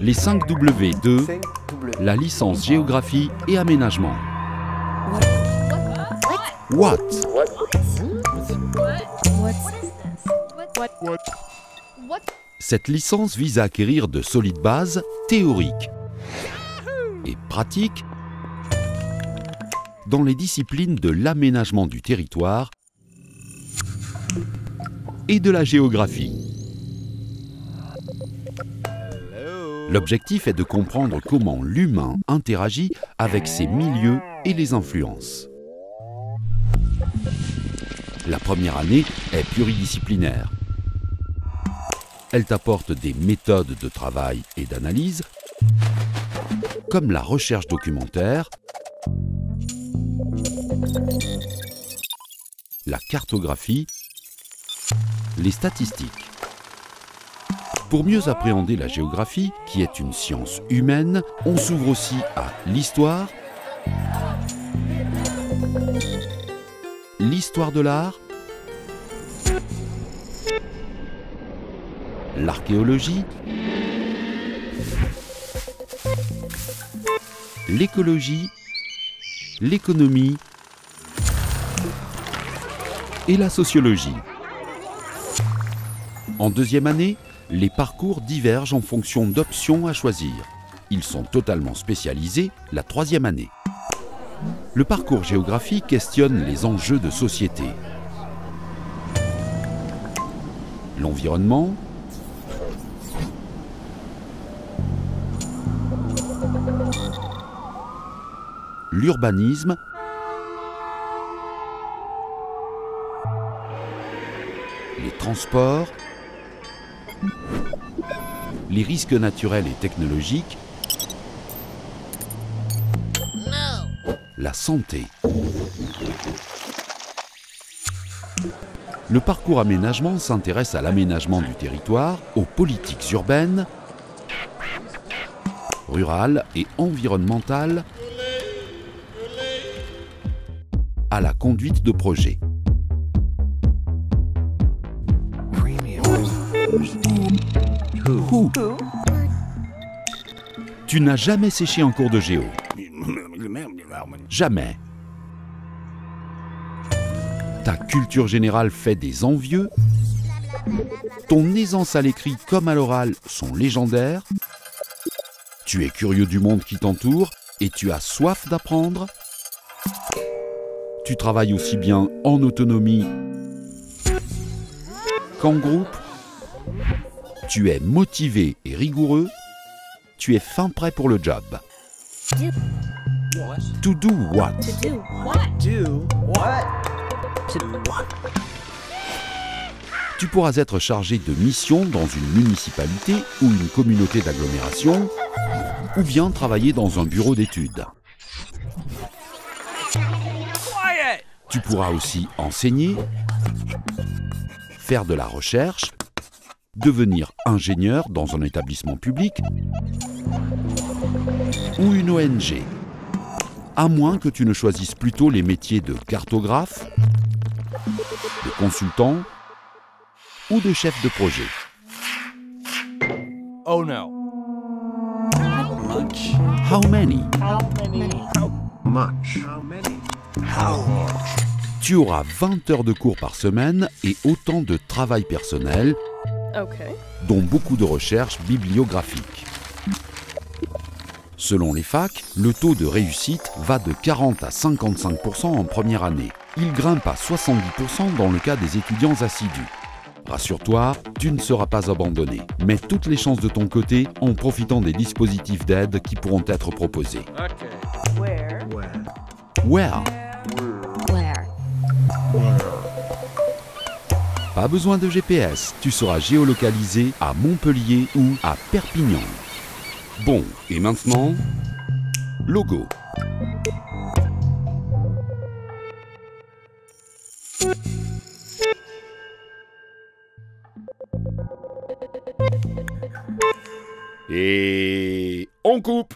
Les 5 W2, la licence Géographie et Aménagement. What? Cette licence vise à acquérir de solides bases théoriques et pratiques dans les disciplines de l'aménagement du territoire et de la géographie. L'objectif est de comprendre comment l'humain interagit avec ses milieux et les influences. La première année est pluridisciplinaire. Elle t'apporte des méthodes de travail et d'analyse, comme la recherche documentaire, la cartographie, les statistiques. Pour mieux appréhender la géographie, qui est une science humaine, on s'ouvre aussi à l'histoire, l'histoire de l'art, l'archéologie, l'écologie, l'économie et la sociologie. En deuxième année, les parcours divergent en fonction d'options à choisir. Ils sont totalement spécialisés la troisième année. Le parcours géographie questionne les enjeux de société, l'environnement, l'urbanisme, les transports, les risques naturels et technologiques, la santé. Le parcours aménagement s'intéresse à l'aménagement du territoire, aux politiques urbaines, rurales et environnementales, à la conduite de projets. Tu n'as jamais séché en cours de géo. Jamais. Ta culture générale fait des envieux. Ton aisance à l'écrit comme à l'oral sont légendaires. Tu es curieux du monde qui t'entoure et tu as soif d'apprendre. Tu travailles aussi bien en autonomie qu'en groupe. Tu es motivé et rigoureux. Tu es fin prêt pour le job. To do what? Tu pourras être chargé de missions dans une municipalité ou une communauté d'agglomération, ou bien travailler dans un bureau d'études. Tu pourras aussi enseigner, faire de la recherche, devenir ingénieur dans un établissement public ou une ONG. À moins que tu ne choisisses plutôt les métiers de cartographe, de consultant ou de chef de projet. Oh no. How much? How many? How many? How much? How many? How much? Tu auras 20 heures de cours par semaine et autant de travail personnel, dont beaucoup de recherches bibliographiques. Selon les facs, le taux de réussite va de 40 à 55% en première année. Il grimpe à 70% dans le cas des étudiants assidus. Rassure-toi, tu ne seras pas abandonné. Mets toutes les chances de ton côté en profitant des dispositifs d'aide qui pourront être proposés. Pas besoin de GPS, tu seras géolocalisé à Montpellier ou à Perpignan. Bon, et maintenant, logo. Et on coupe.